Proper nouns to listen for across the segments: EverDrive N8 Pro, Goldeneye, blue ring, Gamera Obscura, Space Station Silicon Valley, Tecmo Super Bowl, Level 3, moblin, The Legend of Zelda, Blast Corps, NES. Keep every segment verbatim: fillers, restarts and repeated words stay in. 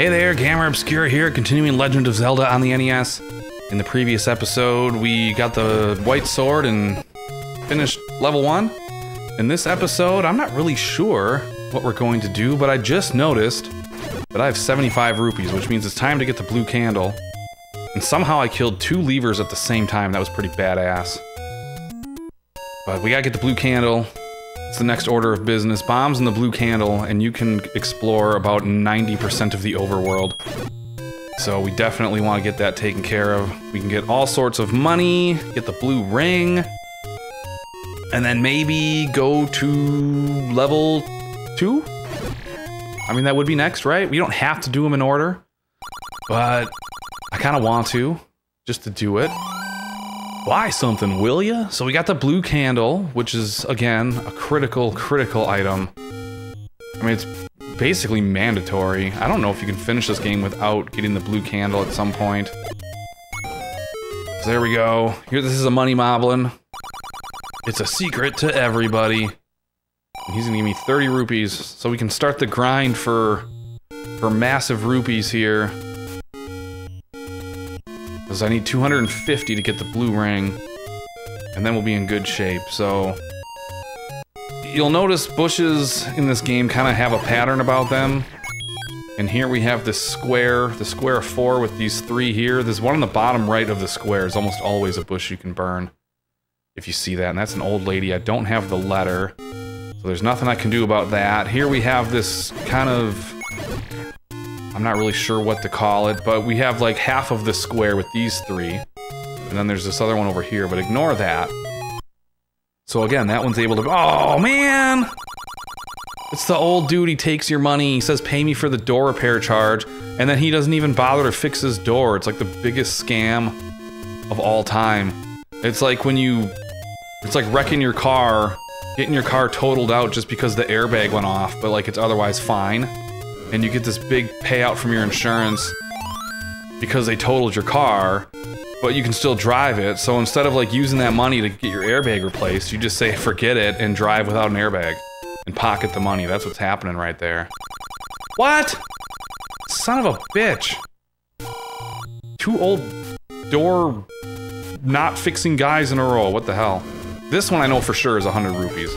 Hey there, Gamera Obscura here, continuing Legend of Zelda on the N E S. In the previous episode, we got the white sword and finished level one. In this episode, I'm not really sure what we're going to do, but I just noticed that I have seventy-five rupees, which means it's time to get the blue candle. And somehow I killed two levers at the same time. That was pretty badass. But we gotta get the blue candle. It's the next order of business. Bombs and the blue candle, and you can explore about ninety percent of the overworld. So we definitely want to get that taken care of. We can get all sorts of money, get the blue ring, and then maybe go to level two? I mean, that would be next, right? We don't have to do them in order, but I kind of want to, just to do it. Buy something, will ya? So we got the blue candle, which is, again, a critical, critical item. I mean, it's basically mandatory. I don't know if you can finish this game without getting the blue candle at some point. So there we go. Here, this is a money moblin. It's a secret to everybody. And he's gonna give me thirty rupees, so we can start the grind for, for massive rupees here. Because I need two hundred fifty to get the blue ring, and then we'll be in good shape. So you'll notice bushes in this game kind of have a pattern about them. And here we have this square, the square of four with these three here. There's one on the bottom right of the square. It's almost always a bush you can burn, if you see that. And that's an old lady. I don't have the letter, so there's nothing I can do about that. Here we have this kind of, I'm not really sure what to call it, but we have like half of the square with these three. And then there's this other one over here, but ignore that. So again, that one's able to, oh man! It's the old dude, he takes your money, he says pay me for the door repair charge, and then he doesn't even bother to fix his door. It's like the biggest scam of all time. It's like when you, it's like wrecking your car, getting your car totaled out just because the airbag went off, but like it's otherwise fine. And you get this big payout from your insurance because they totaled your car, but you can still drive it. So instead of like using that money to get your airbag replaced, you just say forget it and drive without an airbag and pocket the money. That's what's happening right there. What? Son of a bitch. Two old door not fixing guys in a row. What the hell? This one I know for sure is one hundred rupees.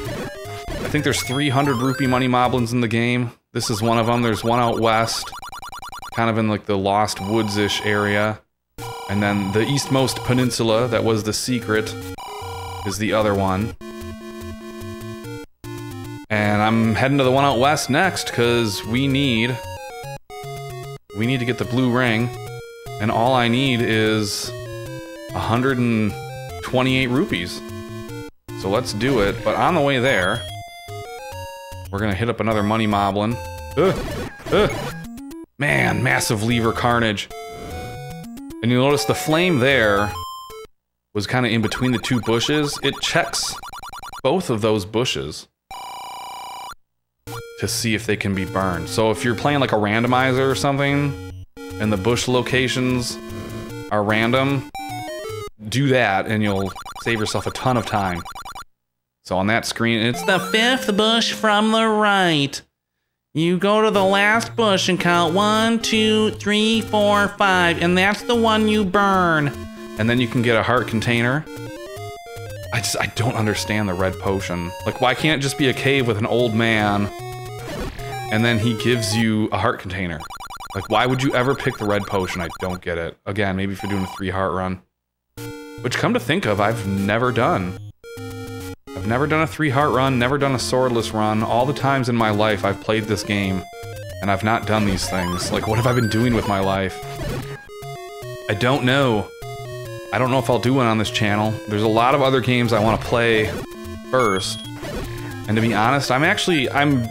I think there's three hundred rupee money moblins in the game. This is one of them. There's one out west, kind of in like the Lost Woods-ish area. And then the eastmost peninsula that was the secret is the other one. And I'm heading to the one out west next because we need... We need to get the blue ring. And all I need is one hundred twenty-eight rupees. So let's do it. But on the way there, we're gonna hit up another money moblin. Ugh, ugh. Man, massive lever carnage. And you'll notice the flame there was kind of in between the two bushes. It checks both of those bushes to see if they can be burned. So if you're playing like a randomizer or something and the bush locations are random, do that and you'll save yourself a ton of time. So on that screen, it's the fifth bush from the right. You go to the last bush and count one, two, three, four, five, and that's the one you burn. And then you can get a heart container. I just, I don't understand the red potion. Like, why can't it just be a cave with an old man and then he gives you a heart container? Like, why would you ever pick the red potion? I don't get it. Again, maybe if you're doing a three heart run, which come to think of, I've never done. I've never done a three heart run, never done a swordless run. All the times in my life I've played this game, and I've not done these things. Like, what have I been doing with my life? I don't know. I don't know if I'll do one on this channel. There's a lot of other games I want to play first. And to be honest, I'm actually, I'm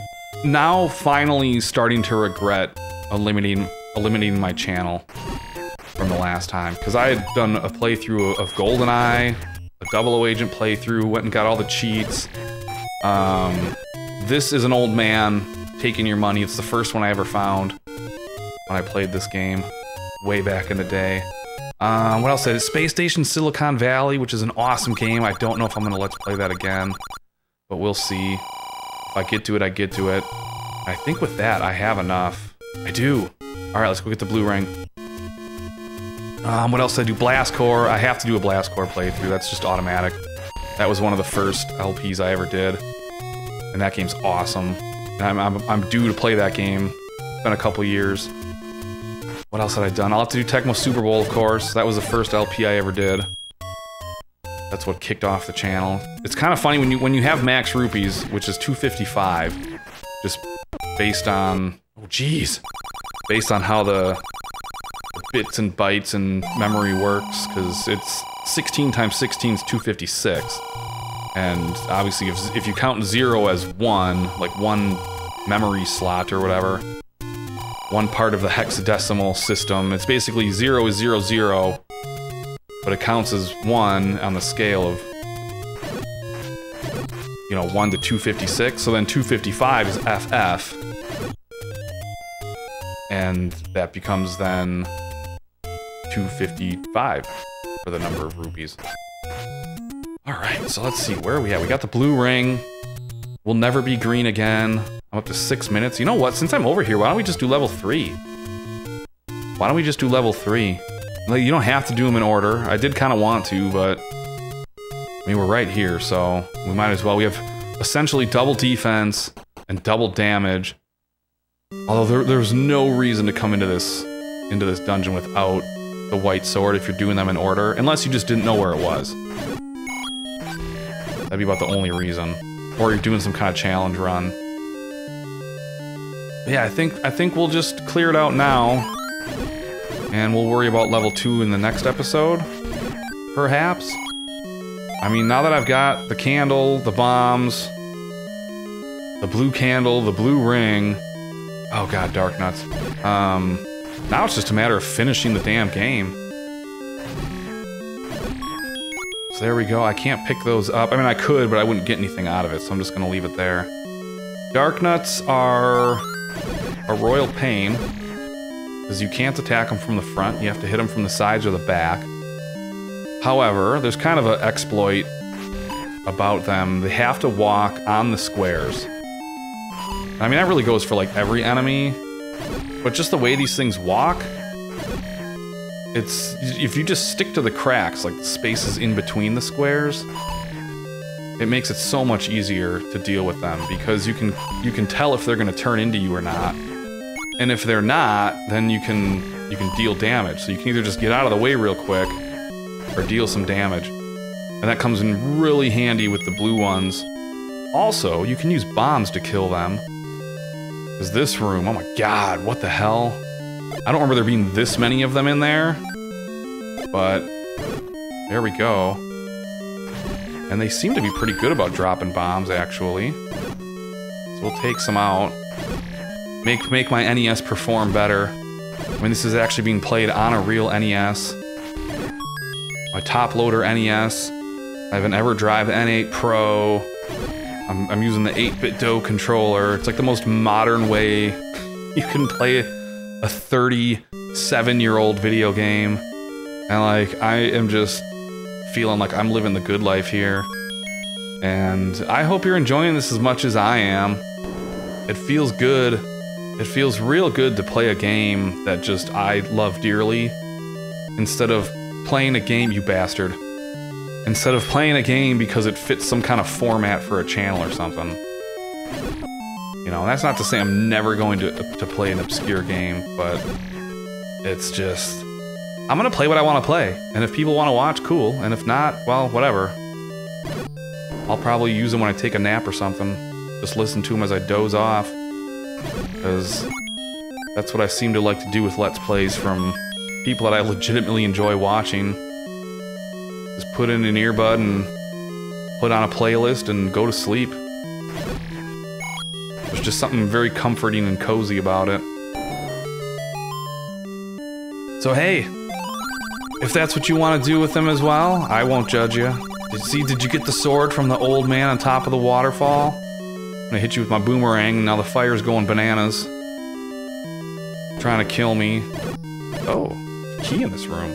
now finally starting to regret eliminating, eliminating my channel from the last time. Because I had done a playthrough of Goldeneye, a double O agent playthrough, went and got all the cheats. Um, this is an old man taking your money. It's the first one I ever found when I played this game way back in the day. Uh, what else? It is Space Station Silicon Valley, which is an awesome game. I don't know if I'm going to let's play that again, but we'll see. If I get to it, I get to it. I think with that, I have enough. I do. Alright, let's go get the blue ring. Um, what else did I do? Blast Corps. I have to do a Blast Corps playthrough. That's just automatic. That was one of the first L Ps I ever did. And that game's awesome. And I'm, I'm, I'm due to play that game. It's been a couple years. What else had I done? I'll have to do Tecmo Super Bowl, of course. That was the first L P I ever did. That's what kicked off the channel. It's kind of funny when you when you have max rupees, which is two fifty-five, just based on oh geez, based on how the bits and bytes and memory works, because it's sixteen times sixteen is two fifty-six, and obviously if if you count zero as one, like one memory slot or whatever, one part of the hexadecimal system, it's basically zero is zero zero. But it counts as one on the scale of, you know, one to two fifty-six. So then two fifty-five is F F. And that becomes then two fifty-five for the number of rupees. Alright, so let's see. Where are we at? We got the blue ring. We'll never be green again. I'm up to six minutes. You know what? Since I'm over here, why don't we just do level three? Why don't we just do level three? Like, you don't have to do them in order. I did kind of want to, but... I mean, we're right here, so... We might as well. We have essentially double defense and double damage. Although there, there's no reason to come into this... into this dungeon without the white sword if you're doing them in order. Unless you just didn't know where it was. That'd be about the only reason. Or you're doing some kind of challenge run. But yeah, I think, I think we'll just clear it out now. And we'll worry about level two in the next episode, perhaps? I mean, now that I've got the candle, the bombs, the blue candle, the blue ring... Oh god, dark nuts. Um, now it's just a matter of finishing the damn game. So there we go, I can't pick those up. I mean, I could, but I wouldn't get anything out of it, so I'm just gonna leave it there. Dark nuts are a royal pain. Because you can't attack them from the front, you have to hit them from the sides or the back. However, there's kind of an exploit about them. They have to walk on the squares. I mean, that really goes for like every enemy, but just the way these things walk, it's, if you just stick to the cracks, like the spaces in between the squares, it makes it so much easier to deal with them because you can you can tell if they're going to turn into you or not. And if they're not, then you can you can deal damage. So you can either just get out of the way real quick, or deal some damage. And that comes in really handy with the blue ones. Also, you can use bombs to kill them. Because this room, oh my god, what the hell? I don't remember there being this many of them in there. But, there we go. And they seem to be pretty good about dropping bombs, actually. So we'll take some out. Make make my N E S perform better. I mean, this is actually being played on a real N E S. My top loader N E S. I have an EverDrive N eight Pro. I'm, I'm using the eight bit do controller. It's like the most modern way you can play a thirty-seven year old video game. And like, I am just feeling like I'm living the good life here. And I hope you're enjoying this as much as I am. It feels good. It feels real good to play a game that just I love dearly, instead of playing a game, you bastard. Instead of playing a game because it fits some kind of format for a channel or something. You know, that's not to say I'm never going to, to play an obscure game, but it's just... I'm gonna play what I want to play, and if people want to watch, cool, and if not, well, whatever. I'll probably use them when I take a nap or something. Just listen to them as I doze off. Because that's what I seem to like to do with Let's Plays from people that I legitimately enjoy watching. Just put in an earbud and put on a playlist and go to sleep. There's just something very comforting and cozy about it. So hey, if that's what you want to do with them as well, I won't judge you. Did, see, did you get the sword from the old man on top of the waterfall? I'm gonna hit you with my boomerang. Now the fire's going bananas. Trying to kill me. Oh, key in this room.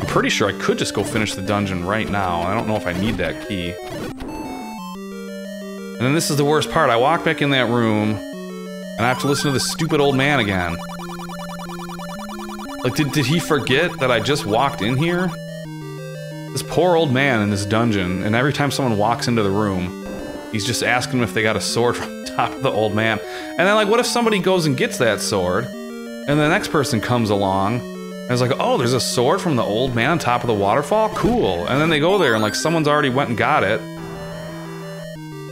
I'm pretty sure I could just go finish the dungeon right now. I don't know if I need that key. And then this is the worst part. I walk back in that room, And I have to listen to this stupid old man again. Like, did, did he forget that I just walked in here? This poor old man in this dungeon, and every time someone walks into the room, he's just asking them if they got a sword from the top of the old man. And then, like, what if somebody goes and gets that sword, and the next person comes along, and it's like, oh, there's a sword from the old man on top of the waterfall? Cool. And then they go there, and, like, someone's already went and got it.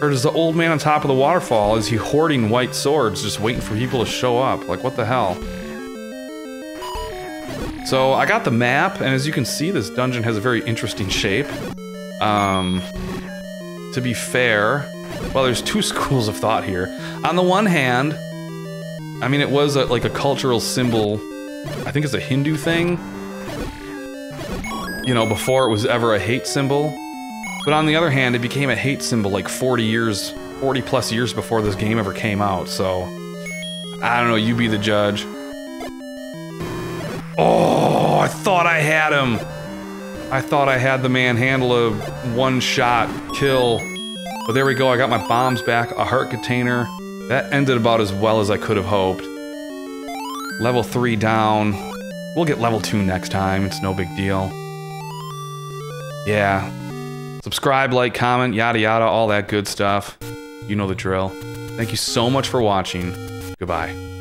Or does the old man on top of the waterfall, is he hoarding white swords, just waiting for people to show up? Like, what the hell? So I got the map, and as you can see, this dungeon has a very interesting shape. Um, to be fair, well, there's two schools of thought here. On the one hand, I mean, it was a, like a cultural symbol. I think it's a Hindu thing. You know, before it was ever a hate symbol. But on the other hand, it became a hate symbol like forty years, forty plus years before this game ever came out. So I don't know. You be the judge. Oh, I thought I had him. I thought I had the manhandle of one-shot kill. But there we go, I got my bombs back, a heart container. That ended about as well as I could have hoped. Level three down. We'll get level two next time, it's no big deal. Yeah. Subscribe, like, comment, yada yada, all that good stuff. You know the drill. Thank you so much for watching. Goodbye.